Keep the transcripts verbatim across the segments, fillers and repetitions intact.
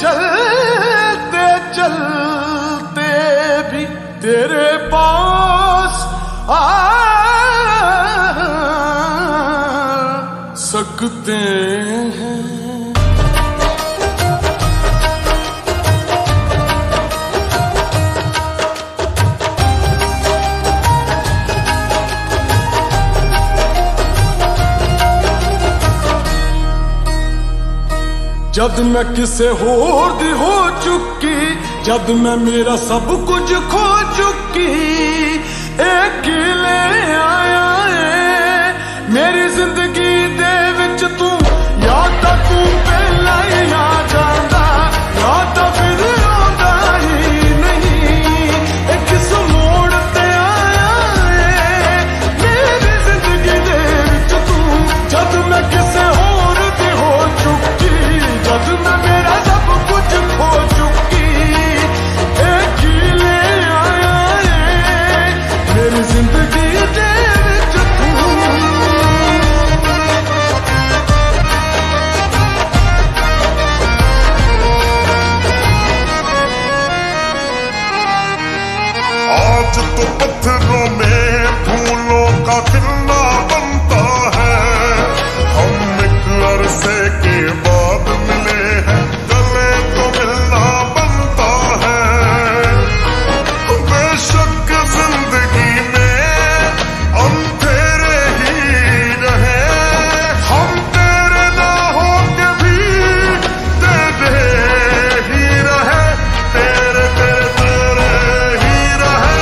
चलते चलते भी तेरे पास आ सकते हैं। जद मैं किसे होर दी हो चुकी, जद मैं मेरा सब कुछ खो चुकी, एक ले आया है मेरी जिंदगी दे विच तू। या तो तू पहला ही ना जाता, या तो फिर आता ही नहीं। एक मोड़ ते आया है मेरी जिंदगी दे विच तू। जद मैं किसे होर दी हो चुकी, जद मैं मेरा सब कुछ खो चुकी, एक ही ले आया है मेरी जिंदगी दे विच तू। आज तो पत्थरों में फूलों का खिलना बनता है। हम एक अरसे के बाद मिले हैं, गले तो मिलना बनता है। बेशक जिंदगी में हम तेरे ही रहे, हम तेरे ना हो के भी तेरे ही रहे, तेरे तेरे तेरे ही रहे।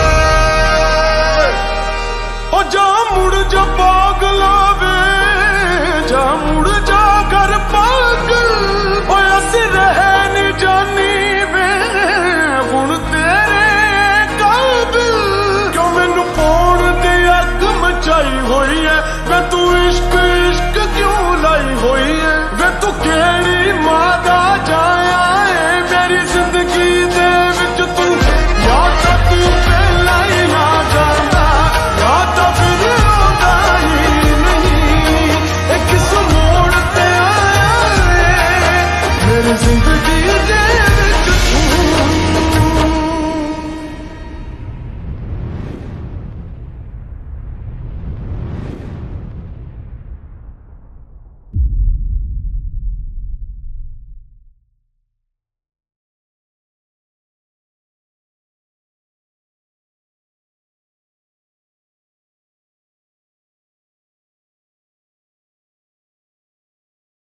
और जा मुड़ जा पागला वे, जा मुड़ जा घर पागल होया सी रहे नी जानी वे। हुण तेरे काबिल क्यों मैनू पौड़ दे अग मचाई होई है वे। तू इश्क इश्क क्यों लाई होई है वे। तू केड़ी माँ दा जाया है मेरी जिंदगी दे विच तू। या तो तू पहला ही ना जाता, या तो फिर आता ही नहीं। एक मोड़ ते आया है मेरी जिंदगी।